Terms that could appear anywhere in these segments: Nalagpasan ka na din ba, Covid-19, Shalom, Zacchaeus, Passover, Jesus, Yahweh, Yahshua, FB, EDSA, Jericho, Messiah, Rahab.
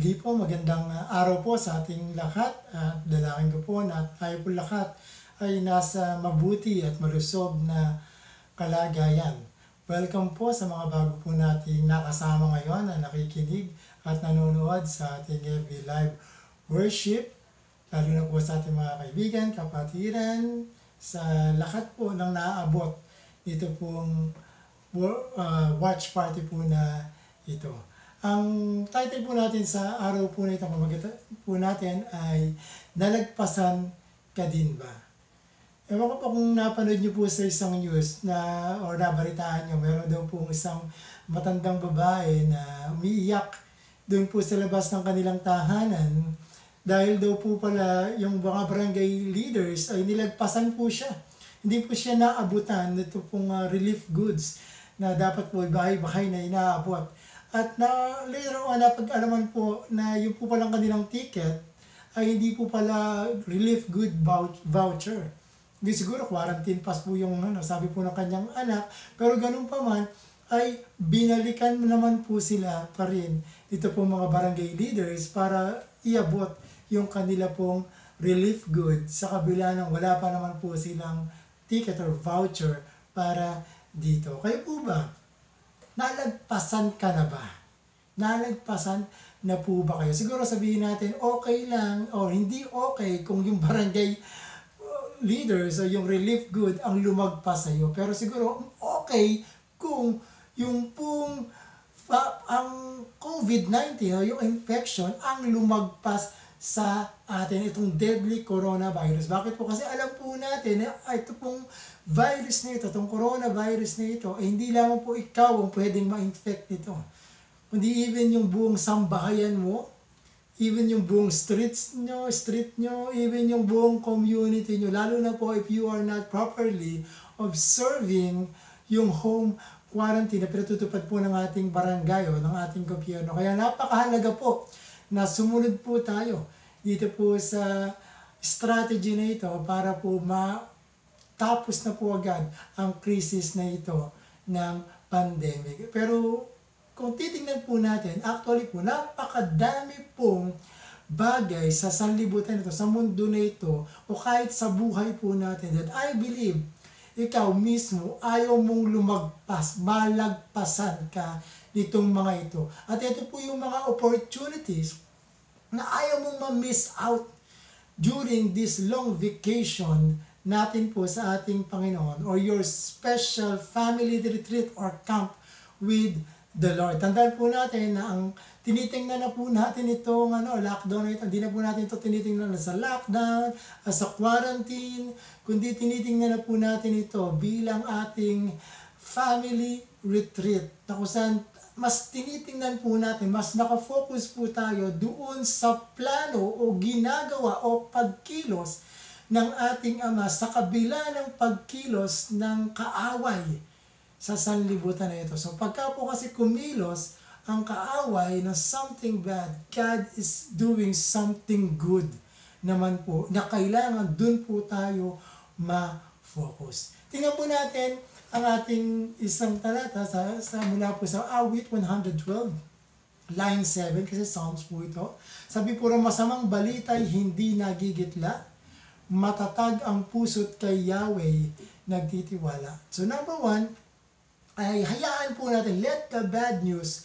Muli po, magandang araw po sa ating lahat at dalangin ko po na tayo po lahat ay nasa mabuti at malusog na kalagayan. Welcome po sa mga bago po nating nakasama ngayon na nakikinig at nanonood sa ating FB Live Worship, lalo na po sa ating mga kaibigan, kapatiran, sa lahat po ng naaabot dito pong watch party po na ito. Ang title po natin sa araw po na ito po natin ay Nalagpasan Ka Din Ba? Ewan ko pa kung napanood nyo po sa isang news na o nabalitaan nyo, meron daw po isang matandang babae na umiiyak doon po sa labas ng kanilang tahanan dahil daw po pala yung mga barangay leaders ay nilagpasan po siya. Hindi po siya naabutan nito pong relief goods na dapat po bahay-bahay na inaabot. At na later on, napag-alaman po na yung po palang kanilang ticket ay hindi po pala relief good voucher. Hindi siguro quarantine pass po yung sabi po ng kanyang anak. Pero ganun pa man ay binalikan naman po sila pa rin dito po mga barangay leaders para iabot yung kanila pong relief good sa kabila ng wala pa naman po silang ticket or voucher para dito. Kayo po ba? Nalagpasan ka na ba? Nalagpasan na po ba kayo? Siguro sabihin natin, okay lang o hindi okay kung yung barangay leaders o yung relief good ang lumagpas sa iyo. Pero siguro okay kung yung pong ang COVID-19 o yung infection ang lumagpas sa atin, itong deadly coronavirus. Bakit po? Kasi alam po natin na ito pong virus na ito, itong coronavirus na ito, eh, hindi lamang po ikaw ang pwedeng ma-infect nito. Kundi even yung buong sambahayan mo, even yung buong street nyo, even yung buong community nyo, lalo na po if you are not properly observing yung home quarantine na pinatutupad po ng ating barangay o ng ating gobyerno. Kaya napakahalaga po na sumunod po tayo dito po sa strategy na ito para po matapos na po agad ang crisis na ito ng pandemic. Pero kung titingnan po natin, actually po napakadami pong bagay sa sanlibutan ito, sa mundo na ito o kahit sa buhay po natin that I believe ikaw mismo ayaw mong lumagpas, malagpasan ka nitong mga ito. At ito po yung mga opportunities na ayaw mong ma-miss out during this long vacation natin po sa ating Panginoon or your special family retreat or camp with the Lord. Tandaan po natin na ang tinitingnan na po natin itong lockdown na ito, hindi na po natin ito tinitingnan sa lockdown, as a quarantine, kundi tinitingnan na po natin ito bilang ating family retreat na kung saan mas tinitingnan po natin, mas nakafocus po tayo doon sa plano o ginagawa o pagkilos ng ating Ama sa kabila ng pagkilos ng kaaway sa sanlibutan na ito. So pagka po kasi kumilos ang kaaway na something bad, God is doing something good naman po na kailangan doon po tayo ma-focus. Tingnan po natin ang ating isang talata sa mula po sa Awit 112, line 7, kasi Psalms po ito. Sabi po, masamang balita'y hindi nagigitla, matatag ang puso't kay Yahweh nagtitiwala. So number one, ay hayaan po natin, let the bad news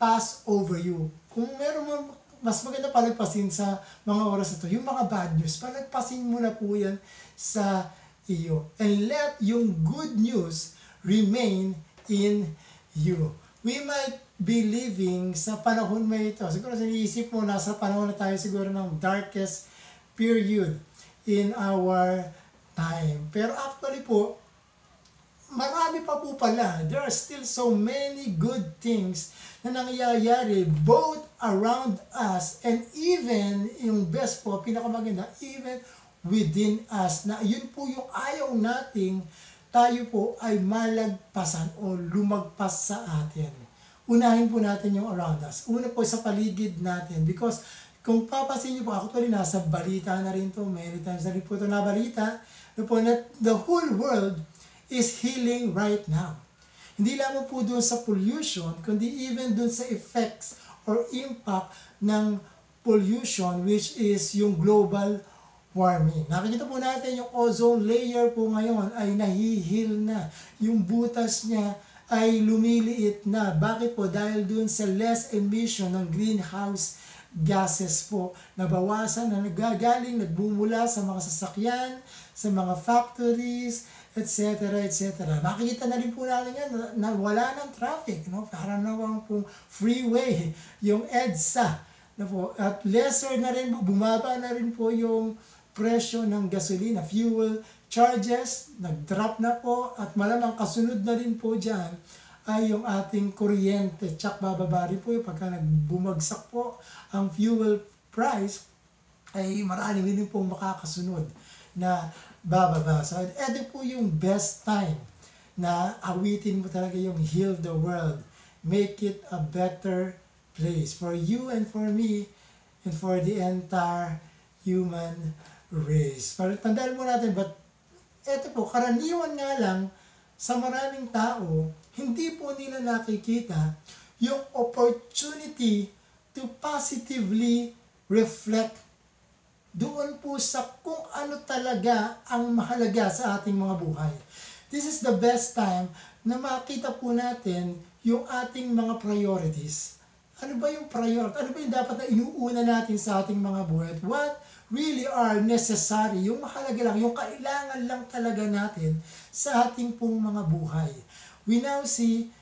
pass over you. Kung meron mo, mas maganda palagpasin sa mga oras ito, yung mga bad news, palagpasin mo na po yan sa iyo. And let yung good news remain in you. We might be living sa panahon mo ito. Siguro siniisip mo, nasa panahon na tayo siguro ng darkest period in our time. Pero actually po, marami pa po pala. There are still so many good things na nangyayari both around us and even, yung best po, pinakamaganda, even within us, na yun po yung ayaw nating tayo po ay malagpasan o lumagpas sa atin. Unahin po natin yung around us. Una po sa paligid natin because kung papasin niyo po, actually nasa balita na rin to, many times na rin po ito na balita, the whole world is healing right now. Hindi lamang po doon sa pollution, kundi even doon sa effects or impact ng pollution, which is yung global warming. Nakikita po natin yung ozone layer po ngayon ay nahihil na. Yung butas niya ay lumiliit na. Bakit po? Dahil dun sa less emission ng greenhouse gases po. Nabawasan na nagagaling, nagbumula sa mga sasakyan, sa mga factories, etc. etc. Makikita na rin po natin yan na wala ng traffic. No? Parang nawang pong freeway, yung EDSA. Na po. At lesser na rin, bumaba na rin po yung presyo ng gasolina, fuel charges, nag-drop na po, at malamang kasunod na rin po dyan ay yung ating kuryente. Tsak bababa rin po yung pagka nagbumagsak po ang fuel price, ay maraming din po makakasunod na bababa. So eto po yung best time na awitin mo talaga yung heal the world, make it a better place for you and for me and for the entire human race. Pero tandaan mo natin, but eto po, karaniwan nga lang sa maraming tao, hindi po nila nakikita yung opportunity to positively reflect doon po sa kung ano talaga ang mahalaga sa ating mga buhay. This is the best time na makita po natin yung ating mga priorities. Ano ba yung priority? Ano ba yung dapat na inuuna natin sa ating mga buhay? What really are necessary, yung mahalaga lang, yung kailangan lang talaga natin sa ating pong mga buhay. We now see,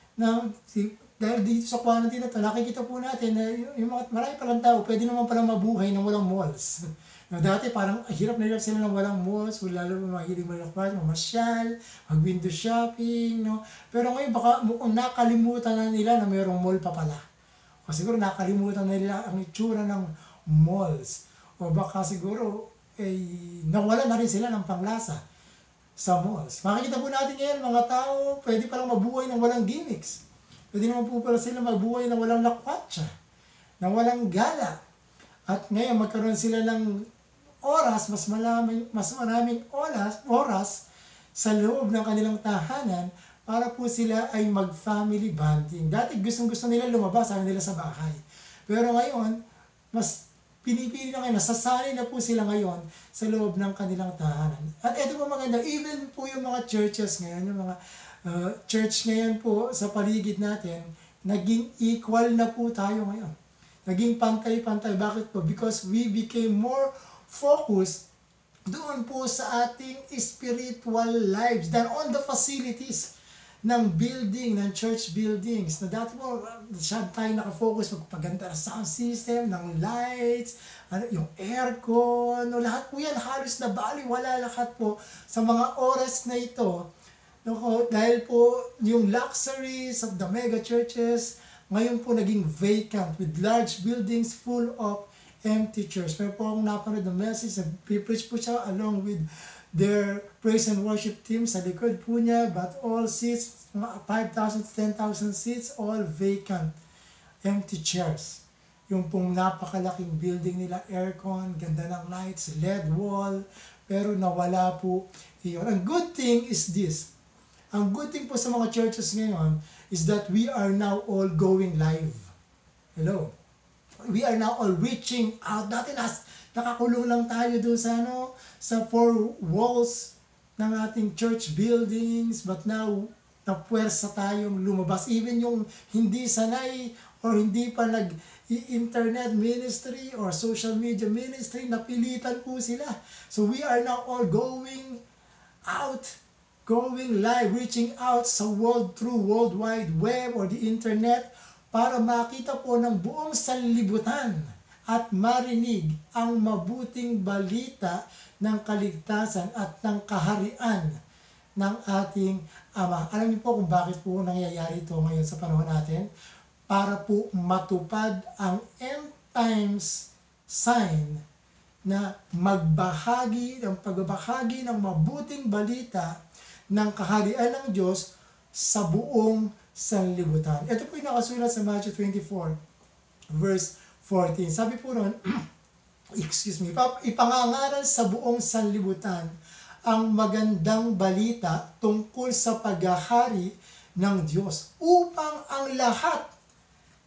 dahil dito sa quarantine na ito, nakikita po natin na yung mga, marami palang tao, pwede naman palang mabuhay ng walang malls. No, dati parang hirap na hirap sila ng walang malls, lalo na mahilig malakpas, mamasyal, mag-window shopping. No? Pero ngayon baka nakalimutan na nila na mayroong mall pa pala. O siguro nakalimutan na nila ang itsura ng malls. O baka siguro, nawala na rin sila ng panglasa sa malls. Makikita po natin ngayon, mga tao, pwede palang mabuhay ng walang gimmicks. Pwede naman po pala sila mabuhay ng walang lakwatsa, ng walang gala. At ngayon, magkaroon sila ng oras, mas maraming oras sa loob ng kanilang tahanan para po sila ay mag-family bonding. Dati gustong-gusto nila lumabas, ayaw nila sa bahay. Pero ngayon, mas pinipili na ngayon, nasasali na po sila ngayon sa loob ng kanilang tahanan. At ito po maganda, even po yung mga churches ngayon, yung mga church ngayon po sa paligid natin, naging equal na po tayo ngayon. Naging pantay-pantay. Bakit po? Because we became more focused doon po sa ating spiritual lives than on the facilities ng building, ng church buildings. Na dati po, saan tayo nakafocus, magpaganda ng sound system, ng lights, yung aircon, no, lahat po yan, halos nabaliwala lahat po sa mga oras na ito. No, dahil po, yung luxuries of the mega churches, ngayon po naging vacant with large buildings full of empty churches. Pero po akong napanood ng message, preach po siya along with their praise and worship team sa likod po niya, but all seats, 5,000 to 10,000 seats, all vacant, empty chairs. Yung pong napakalaking building nila, aircon, ganda ng lights, LED wall, pero nawala po yun. Ang good thing is this, ang good thing po sa mga churches ngayon is that we are now all going live. Hello? We are now all reaching out. Dati nakakulong lang tayo doon sa ano, sa four walls ng ating church buildings, but now napuwersa tayong lumabas. Even yung hindi sanay or hindi pa nag-internet ministry or social media ministry, napilitan po sila. So we are now all going out, going live, reaching out sa world through World Wide Web or the internet para makita po ng buong sanlibutan at marinig ang mabuting balita ng kaligtasan at ng kaharian ng ating Ama. Alam niyo po kung bakit po nangyayari ito ngayon sa panahon natin? Para po matupad ang end times sign na pagbabahagi ng mabuting balita ng kaharian ng Diyos sa buong sanlibutan. Ito po yung nakasulat sa Matthew 24, verse 14. Sabi po nun, ipangangaral sa buong sanlibutan ang magandang balita tungkol sa paghahari ng Diyos upang ang lahat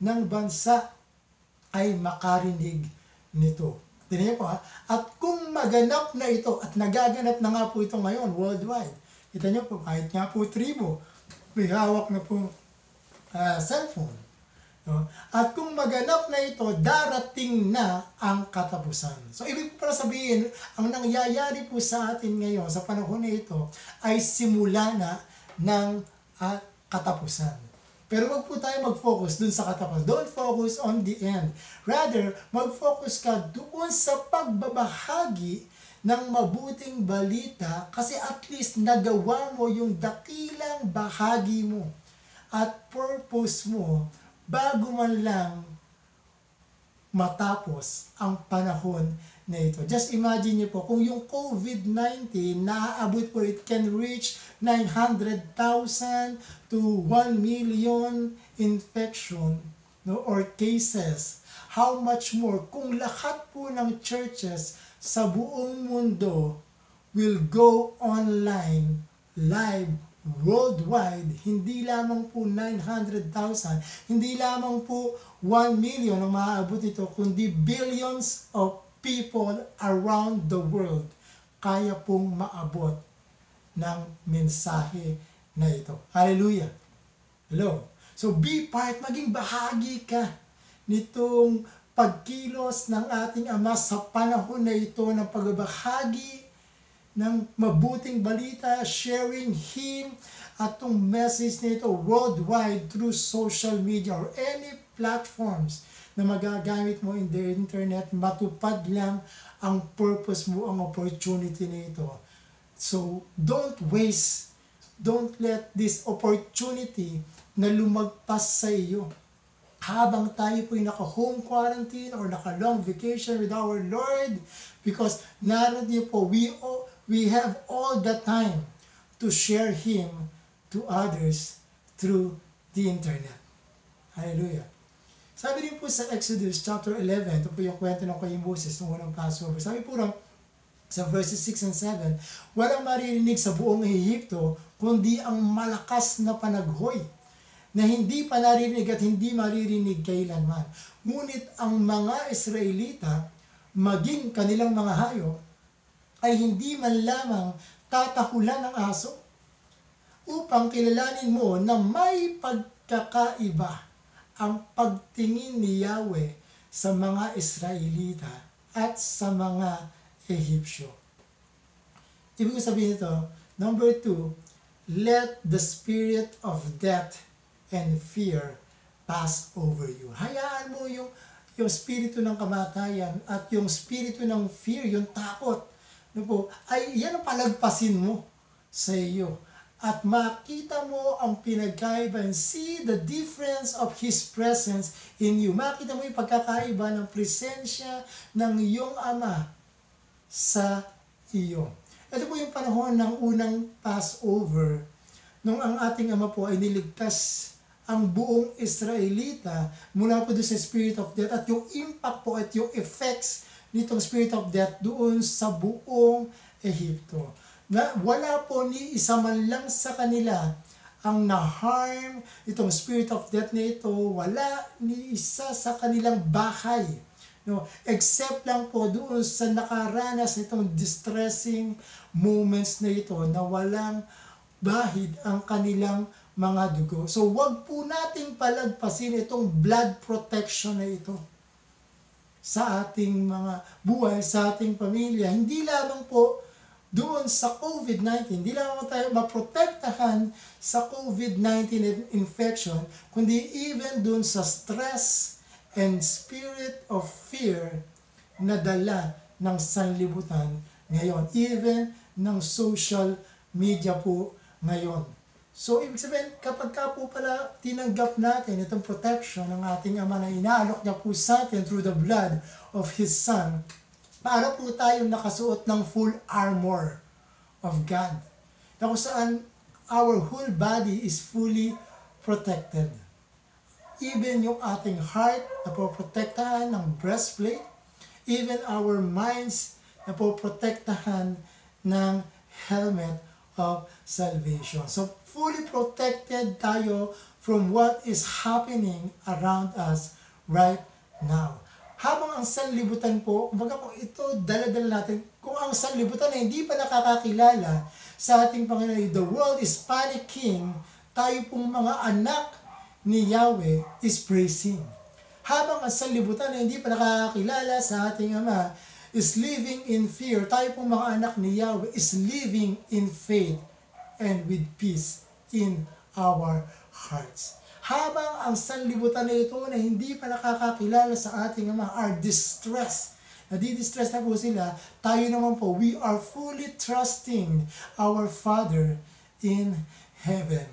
ng bansa ay makarinig nito. Tingnan niyo po ha. At kung maganap na ito, at nagaganap na nga po ito ngayon worldwide. Kita niyo po, kahit nga po tribo, may hawak na po cellphone. No? At kung maganap na ito, darating na ang katapusan. So, ibig po pala sabihin, ang nangyayari po sa atin ngayon, sa panahon na ito, ay simula na ng katapusan. Pero wag po tayo mag-focus dun sa katapusan. Don't focus on the end. Rather, mag-focus ka doon sa pagbabahagi ng mabuting balita kasi at least nagawa mo yung dakilang bahagi mo at purpose mo bago man lang matapos ang panahon na ito. Just imagine niyo po, kung yung COVID-19 naaabot po, it can reach 900,000 to 1 million infection, no, or cases. How much more kung lahat po ng churches sa buong mundo will go online, live, worldwide, hindi lamang po 900,000, hindi lamang po 1 million ang maaabot ito, kundi billions of people around the world kaya pong maabot ng mensahe na ito. Hallelujah! Hello! So be part, maging bahagi ka nitong pagkilos ng ating Ama sa panahon na ito ng pagbabahagi ng mabuting balita, sharing Him at tong message nito worldwide through social media or any platforms na magagamit mo in the internet, matupad lang ang purpose mo, ang opportunity nito. So, don't waste, don't let this opportunity na lumagpas sa iyo. Habang tayo po'y naka-home quarantine or naka-long vacation with our Lord, because narito po, we have all the time to share Him to others through the internet. Hallelujah. Sabi rin po sa Exodus chapter 11, ito po yung kwento ng kay Moses nung unang Passover. Sabi po rin sa verses 6 and 7, walang maririnig sa buong Ehipto kundi ang malakas na panaghoy na hindi pa narinig at hindi maririnig kailanman. Ngunit ang mga Israelita, maging kanilang mga hayop, ay hindi man lamang tatahulan ng aso upang kilalanin mo na may pagkakaiba ang pagtingin ni Yahweh sa mga Israelita at sa mga Ehipsyo. Ibig sabihin ito, number 2, let the spirit of death and fear pass over you. Hayaan mo yung spirito ng kamatayan at yung spirito ng fear, yung takot, po, ay yan ang palagpasin mo sa iyo. At makita mo ang pinagkaiba and see the difference of His presence in you. Makita mo yung pagkakaiba ng presensya ng iyong Ama sa iyo. Ito po yung panahon ng unang Passover nung ang ating Ama po ay niligtas ang buong Israelita mula po doon sa spirit of death at yung impact po at yung effects nitong spirit of death doon sa buong Ehipto. Na wala po ni isa man lang sa kanila ang na-harm itong spirit of death na ito. Wala ni isa sa kanilang bahay. No, except lang po doon sa nakaranas nitong distressing moments na ito na walang bahid ang kanilang mga dugo. So, wag po nating palagpasin itong blood protection na ito sa ating mga buhay, sa ating pamilya. Hindi lamang po doon sa COVID-19, hindi lamang tayo maprotektahan sa COVID-19 infection, kundi even doon sa stress and spirit of fear na dala ng sanlibutan ngayon, even ng social media po ngayon. So, ibig sabihin, kapag ka po pala tinanggap natin itong protection ng ating Ama na inaalok niya po sa atin through the blood of His Son, para po tayong nakasuot ng full armor of God, na kung saan our whole body is fully protected. Even yung ating heart na po protektahan ng breastplate, even our minds na po protektahan ng helmet of salvation. So, fully protected tayo from what is happening around us right Now, habang ang sanlibutan po, kumbaga po ito daladala natin, kung ang sanlibutan ay hindi pa nakakakilala sa ating Panginoon, the world is panicking, tayo pong mga anak ni Yahweh is praising. Habang ang sanlibutan ay hindi pa nakakakilala sa ating Ama, is living in fear. Tayo pong mga anak ni Yahweh is living in faith and with peace in our hearts. Habang ang sanlibutan na ito na hindi pa nakakakilala sa ating Ama are distressed, nadidistress na po sila, tayo naman po, we are fully trusting our Father in heaven.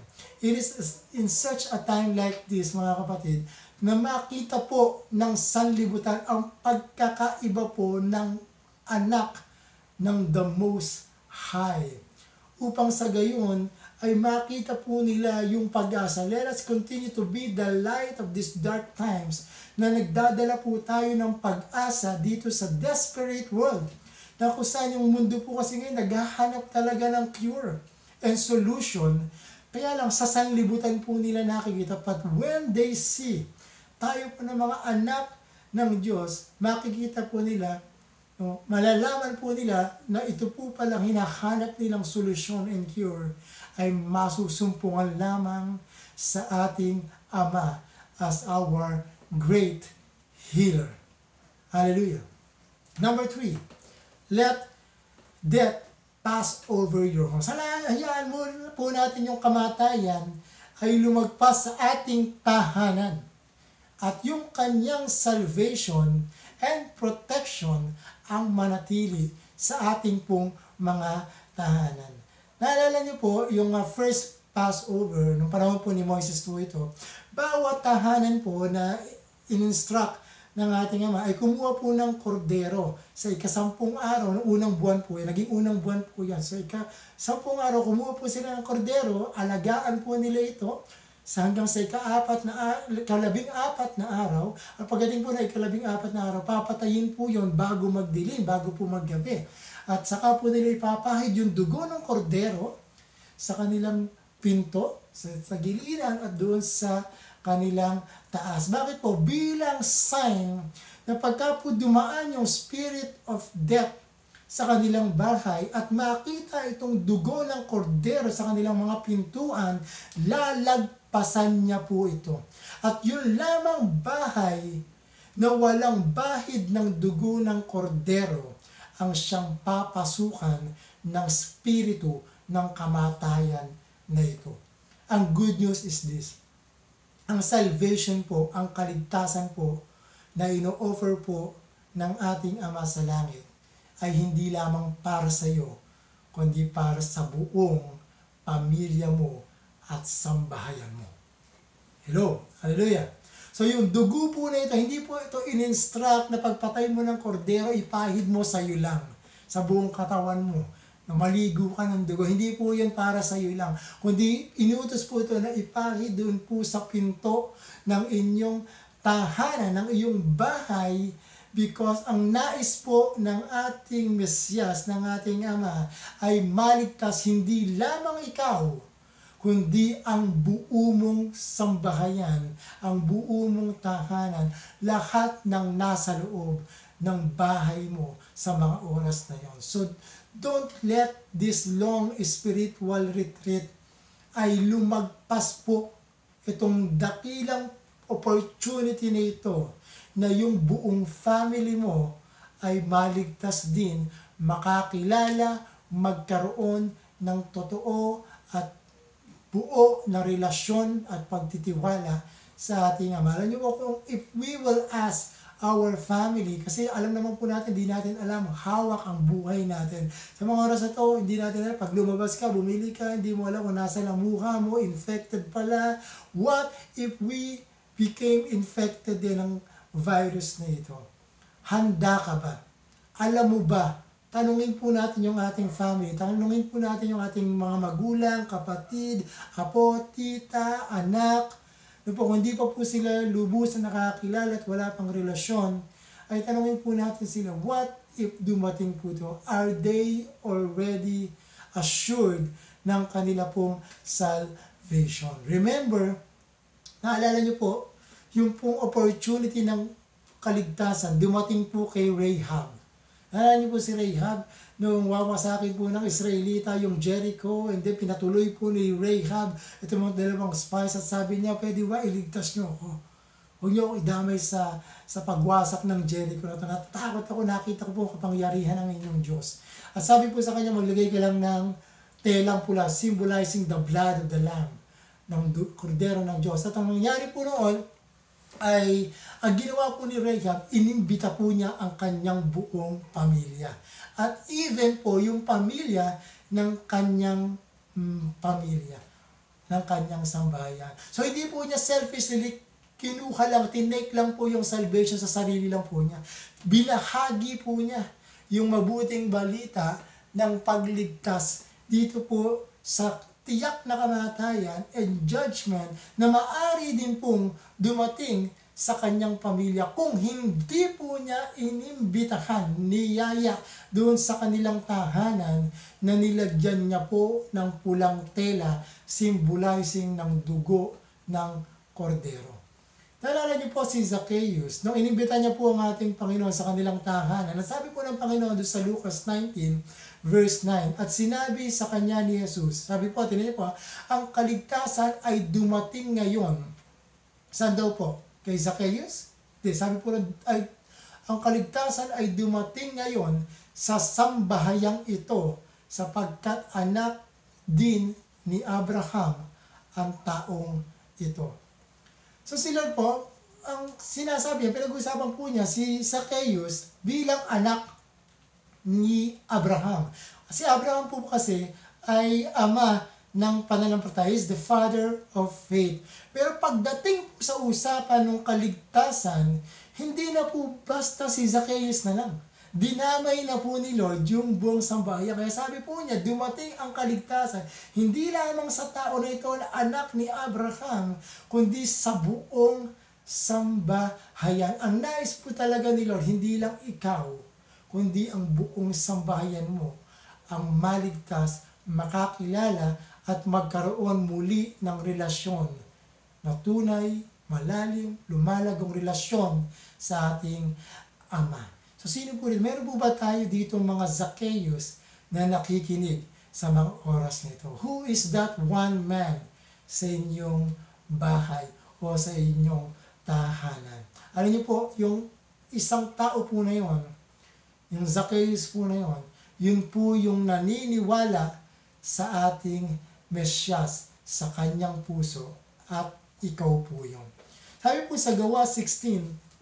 It is in such a time like this, mga kapatid, na makita po ng sanlibutan ang pagkakaiba po ng anak ng the Most High. Upang sa gayon ay makita po nila yung pag-asa. Let us continue to be the light of these dark times na nagdadala po tayo ng pag-asa dito sa desperate world. Na kung saan yung mundo po kasi ngayon naghahanap talaga ng cure and solution. Kaya lang sa sanlibutan po nila nakikita. But when they see tayo po ng mga anak ng Diyos, makikita po nila, no, malalaman po nila na ito po palang hinahanap nilang solusyon and cure ay masusumpungan lamang sa ating Ama as our great healer. Hallelujah. Number 3, let death pass over your home. Sana hayaan mo po natin yung kamatayan ay lumagpas sa ating tahanan. At yung kanyang salvation and protection ang manatili sa ating pong mga tahanan. Naalala niyo po yung first Passover, nung panahon po ni Moises po ito, bawat tahanan po na in-instruct ng ating Ama ay kumuha po ng kordero sa ika-10 araw ng unang buwan po. Naging unang buwan po yan. So ika-10 araw, kumuha po sila ng kordero, alagaan po nila ito sa hanggang sa ika-14 na araw, at pagdating po na ika-14 na araw, papatayin po yon bago magdilim, bago po maggabi. At saka po nila ipapahid yung dugo ng kordero sa kanilang pinto, sa giliran at doon sa kanilang taas. Bakit po? Bilang sign na pagka po dumaan yung spirit of death sa kanilang bahay at makita itong dugo ng kordero sa kanilang mga pintuan, lalagpasan niya po ito. At yun lamang bahay na walang bahid ng dugo ng kordero ang siyang papasukan ng spirito ng kamatayan na ito. Ang good news is this. Ang salvation po, ang kaligtasan po na ino-offer po ng ating Ama sa langit ay hindi lamang para sa iyo, kundi para sa buong pamilya mo at sambahayan mo. Hello! Hallelujah! So yung dugo po na ito, hindi po ito in-instruct na pagpatay mo ng kordero, ipahid mo sa iyo lang, sa buong katawan mo, na maligo ka ng dugo. Hindi po yan para sa iyo lang, kundi inutos po ito na ipahid doon po sa pinto ng inyong tahanan, ng iyong bahay, because ang nais po ng ating Mesiyas, ng ating Ama, ay maligtas hindi lamang ikaw, kundi ang buo mong sambahayan, ang buo mong tahanan, lahat ng nasa loob ng bahay mo sa mga oras na yon. So, don't let this long spiritual retreat ay lumagpas po itong dakilang opportunity na ito, na yung buong family mo ay maligtas din, makakilala, magkaroon ng totoo at buo na relasyon at pagtitiwala sa ating Ama. Alam niyo po, kung if we will ask our family, kasi alam naman po natin, hindi natin alam, hawak ang buhay natin. Sa mga oras na to, hindi natin alam, pag lumabas ka, bumili ka, hindi mo alam kung nasa lang mukha mo, infected pala. What if we became infected din ng virus na ito? Handa ka ba? Alam mo ba? Tanungin po natin yung ating family. Tanungin po natin yung ating mga magulang, kapatid, apo, tita, anak. Kung hindi pa po sila lubos na nakakilala at wala pang relasyon, ay tanungin po natin sila, what if dumating po ito? Are they already assured ng kanila pong salvation? Remember, naalala niyo po, yung pong opportunity ng kaligtasan, dumating po kay Rahab. Alam niyo po si Rahab, nung wawasakin po ng Israelita yung Jericho, and then pinatuloy po ni Rahab itong mga dalawang spies at sabi niya, pwede ba iligtas niyo ako? Huwag niyo ako idamay sa pagwasak ng Jericho na ito. Natatakot ako, nakita ko po kapangyarihan ng inyong Diyos. At sabi po sa kanya, maglagay ka lang ng telang pula, symbolizing the blood of the Lamb, ng kordero ng Diyos. At ang nangyari po noon, ay ang ginawa po ni Rahab, inimbita po niya ang kanyang buong pamilya. At even po yung pamilya ng kanyang pamilya, ng kanyang sambahayan. So hindi po niya selfishly, kinuha lang, tinake lang po yung salvation sa sarili lang po niya. Binahagi po niya yung mabuting balita ng pagligtas dito po sa tiyak na kamatayan and judgment na maari din pong dumating sa kanyang pamilya kung hindi po niya inimbitahan, niyaya doon sa kanilang tahanan na nilagyan niya po ng pulang tela, symbolizing ng dugo ng kordero. Naalala niyo po si Zacchaeus, nung inimbita niya po ang ating Panginoon sa kanilang tahanan, nasabi po ng Panginoon doon sa Lucas 19, verse 9, at sinabi sa kanya ni Jesus, sabi po, tinan niyo po, ang kaligtasan ay dumating ngayon. Saan daw po? Kay Zacchaeus? Di, sabi po, ang kaligtasan ay dumating ngayon sa sambahayang ito, sapagkat anak din ni Abraham ang taong ito. So sila po, ang sinasabi, pinag-usapan po niya si Zacchaeus bilang anak ni Abraham. Si Abraham po kasi ay ama ng pananampalataya, the father of faith. Pero pagdating sa usapan ng kaligtasan, hindi na po basta si Zacchaeus na lang. Dinamay na po ni Lord yung buong sambahayan. Kaya sabi po niya, dumating ang kaligtasan, hindi lamang sa tao na ito na anak ni Abraham, kundi sa buong sambahayan. Ang nais po talaga ni Lord, hindi lang ikaw, kundi ang buong sambahayan mo, ang maligtas, makakilala, at magkaroon muli ng relasyon na tunay, malalim, lumalagong relasyon sa ating Ama. So, sino po rin? Meron po ba tayo dito mga Zacchaeus na nakikinig sa mga oras nito? Who is that one man sa inyong bahay o sa inyong tahanan? Alam niyo po, yung isang tao po na yun, yung Zacchaeus po na yun po yung naniniwala sa ating Mesyas, sa kanyang puso, at ikaw po yun. Sabi po sa Gawa 16,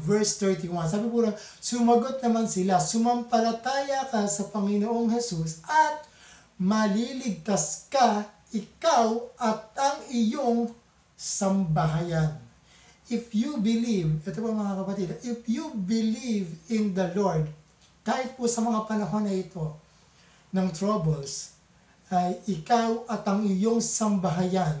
Verse 31, sabi po na, sumagot naman sila, sumampalataya ka sa Panginoong Jesus at maliligtas ka, ikaw at ang iyong sambahayan. If you believe, ito po mga kapatid, if you believe in the Lord, kahit po sa mga panahon na ito ng troubles, ay ikaw at ang iyong sambahayan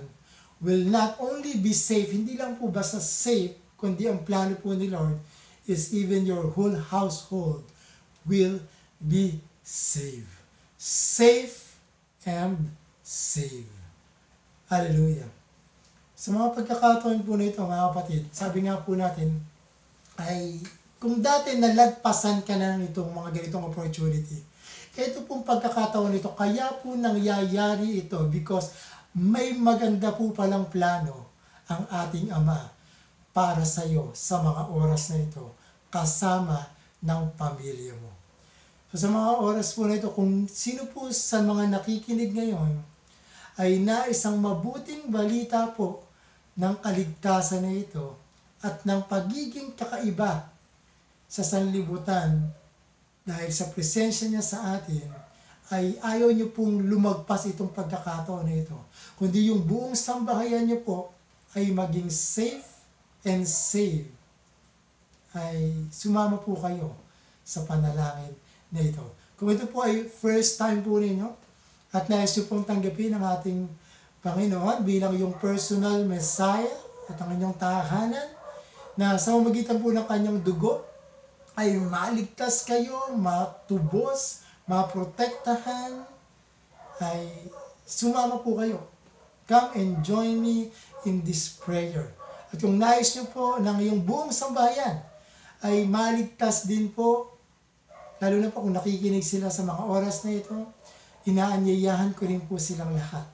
will not only be safe, hindi lang po basta safe, kundi ang plano po ni Lord is even your whole household will be saved. Safe and saved. Hallelujah. Sa mga pagkakataon po na ito, mga kapatid, sabi nga po natin, ay kung dati nalagpasan ka na nitong mga ganitong opportunity, ito pong pagkakataon nito, kaya po nangyayari ito because may maganda po palang plano ang ating Ama para sa iyo sa mga oras na ito kasama ng pamilya mo. So sa mga oras po na ito, kung sino po sa mga nakikinig ngayon ay naisang mabuting balita po ng kaligtasan na ito at ng pagiging kakaiba sa sanlibutan dahil sa presensya niya sa atin, ay ayaw niyo pong lumagpas itong pagkakataon na ito, kundi yung buong sambahayan niyo po ay maging safe and save, ay sumama po kayo sa panalangin na ito. Kung ito po ay first time po ninyo at nais nyo pong tanggapin ang ating Panginoon bilang yung personal Messiah at ang inyong tahanan na sa pamamagitan po ng kanyang dugo ay maligtas kayo, matubos, maprotektahan, ay sumama po kayo. Come and join me in this prayer. At kung nais nyo po ng iyong buong sambahayan ay maligtas din po. Lalo na po kung nakikinig sila sa mga oras na ito, inaanyayahan ko rin po silang lahat.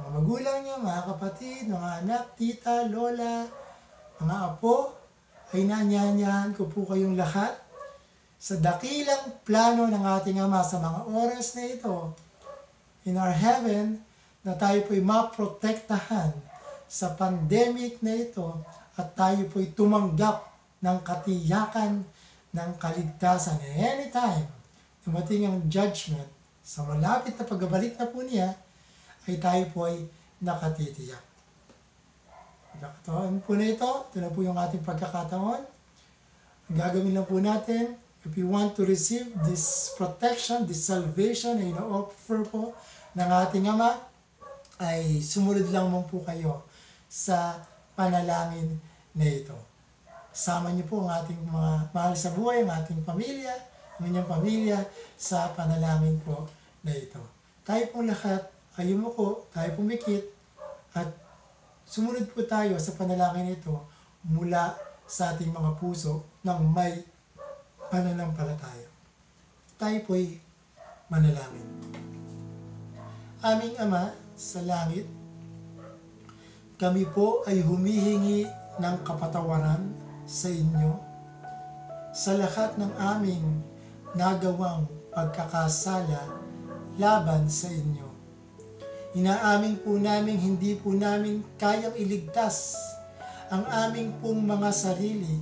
Mga magulang niya, mga kapatid, mga anak, tita, lola, mga apo, ay inaanyayahan ko po kayong lahat sa dakilang plano ng ating Ama sa mga oras na ito in our heaven, na tayo po'y maprotektahan sa pandemic na ito at tayo po'y tumanggap ng katiyakan ng kaligtasan. Anytime dumating ang judgment, sa malapit na pagbabalik na po niya, ay tayo po ay nakatitiyak. Nakataon po na ito. Ito na po yung ating pagkakataon. Ang gagawin lang po natin, if you want to receive this protection, this salvation na ino-offer po ng ating Ama, ay sumunod lang mong po kayo sa panalangin na ito. Sama niyo po ang ating mga mahal sa buhay, ang ating pamilya, ang inyong pamilya sa panalangin po na ito. Tayo pong lahat, ayumuko, tayo pumikit at sumunod po tayo sa panalangin ito mula sa ating mga puso ng may pananampalataya. Tayo po'y manalangin. Aming Ama sa langit, kami po ay humihingi ng kapatawaran sa inyo sa lahat ng aming nagawang pagkakasala laban sa inyo. Inaamin po namin hindi po namin kayang iligtas ang aming pong mga sarili,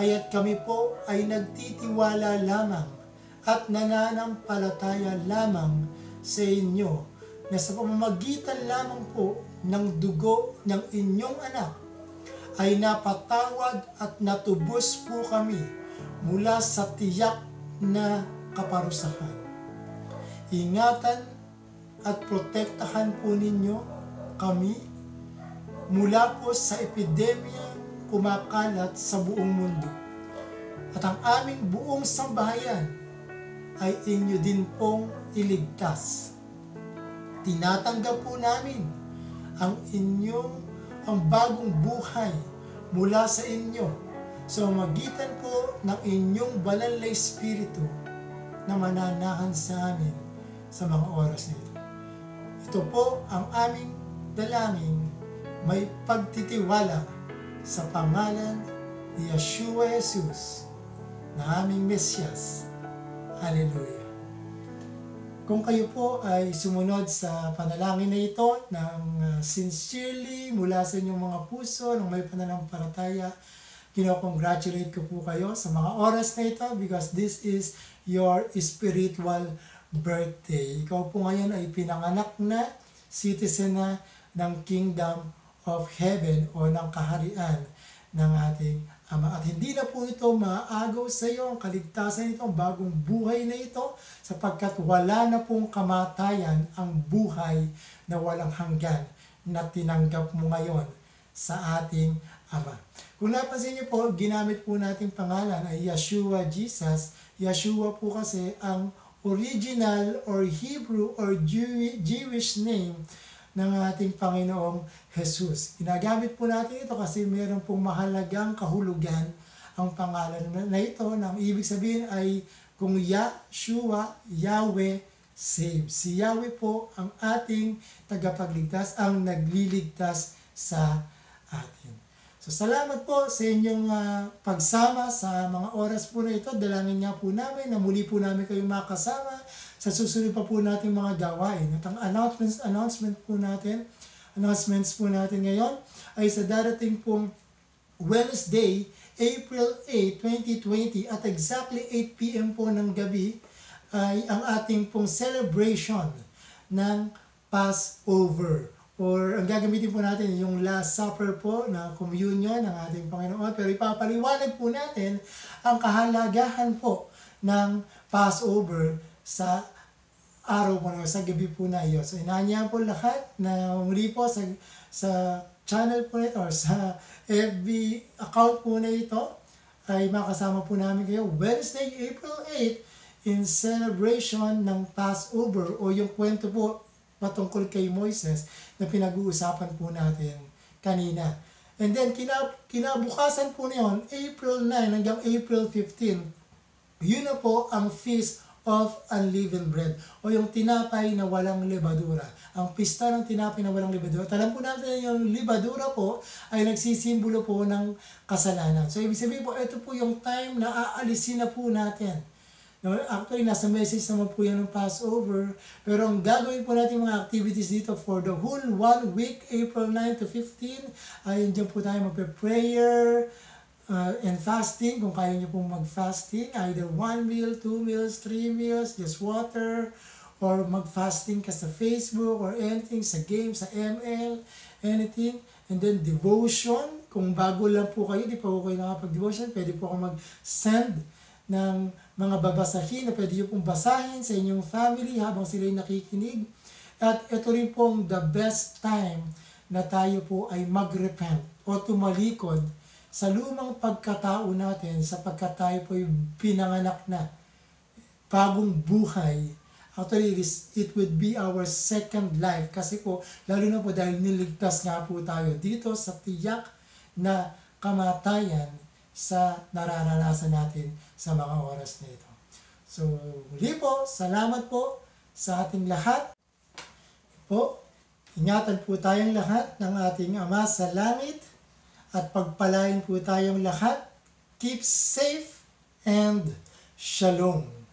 kaya't kami po ay nagtitiwala lamang at nananampalataya lamang sa inyo na sa pamamagitan lamang po ng dugo ng inyong anak ay napatawad at natubos po kami mula sa tiyak na kaparusahan. Ingatan at protektahan po ninyo kami mula po sa epidemya kumakalat sa buong mundo. At ang aming buong sambahayan ay inyo din pong iligtas. Tinatanggap po namin ang inyong bagong buhay mula sa inyo sa magitan po ng inyong banal na espiritu na mananahan sa amin sa mga oras nito. Ito po ang aming dalangin may pagtitiwala sa pangalan ni Yahshua Jesus na aming Mesyas. Hallelujah. Kung kayo po ay sumunod sa panalangin na ito ng sincerely mula sa inyong mga puso ng may pananampalataya, kino-congratulate ko po kayo sa mga oras na ito because this is your spiritual birthday. Ikaw po ngayon ay pinanganak na, citizen na ng Kingdom of Heaven o ng kaharian ng ating Ama. At hindi na po ito maaagaw sa iyo ang kaligtasan nito, ang bagong buhay na ito, sapagkat wala na pong kamatayan ang buhay na walang hanggan na tinanggap mo ngayon sa ating Ama. Kung napansin niyo po, ginamit po nating pangalan ay Yahshua Jesus. Yahshua po kasi ang original or Hebrew or Jewish name ng ating Panginoong Jesus. Ginagamit po natin ito kasi meron pong mahalagang kahulugan ang pangalan na ito, na ibig sabihin ay kung Yahshua, Yahweh saves. Si Yahweh po ang ating tagapagligtas, ang nagliligtas sa atin. So salamat po sa inyong pagsama sa mga oras po na ito. Dalangin nga po namin na muli po namin kayong makasama sa susunod pa po natin mga gawain. At ang announcements po natin ngayon ay sa darating pong Wednesday, April 8, 2020 at exactly 8 p.m. po ng gabi ay ang ating pong celebration ng Passover. Or ang gagamitin po natin yung Last Supper po na communion ng ating Panginoon. Pero ipapaliwanag po natin ang kahalagahan po ng Passover sa araw po na sa gabi po na iyo. So inaanyahan po lahat na muli po sa channel po nito or sa FB account po na ito ay makasama po namin kayo Wednesday, April 8 in celebration ng Passover o yung kwento po patungkol kay Moises na pinag-uusapan po natin kanina. And then, kinabukasan po niyon, April 9 hanggang April 15, yun na po ang Feast of Unleavened Bread o yung tinapay na walang lebadura. Ang pista ng tinapay na walang lebadura. Alam po natin yung lebadura po ay nagsisimbolo po ng kasalanan. So, ibig sabihin po, ito po yung time na aalisin na po natin. Actually, nasa message naman po yan ng Passover. Pero ang gagawin po natin mga activities dito for the whole 1 week, April 9 to 15, ay dyan po tayo magpe-prayer and fasting. Kung kaya nyo pong mag-fasting, either 1 meal, 2 meals, 3 meals, just water, or mag-fasting ka sa Facebook or anything, sa game, sa ML, anything. And then devotion. Kung bago lang po kayo, di pa po kayo nakapag-devotion, pwede po ako mag-send ng mga babasahin na pwede nyo pong basahin sa inyong family habang sila'y nakikinig. At ito rin pong the best time na tayo po ay mag-repent o tumalikod sa lumang pagkatao natin sapagkat tayo po ay pinanganak na bagong buhay. Actually, it would be our second life kasi po, lalo na po dahil niligtas nga po tayo dito sa tiyak na kamatayan sa nararanasan natin sa mga oras na ito. So, muli po, salamat po sa ating lahat. Po, ingatan po tayong lahat ng ating Ama sa Langit at pagpalain po tayong lahat. Keep safe and Shalom.